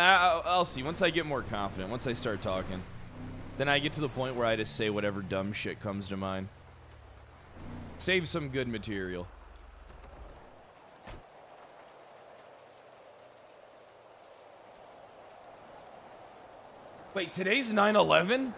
I'll see. Once I get more confident, once I start talking, then I get to the point where I just say whatever dumb shit comes to mind. Save some good material. Wait, today's 9/11?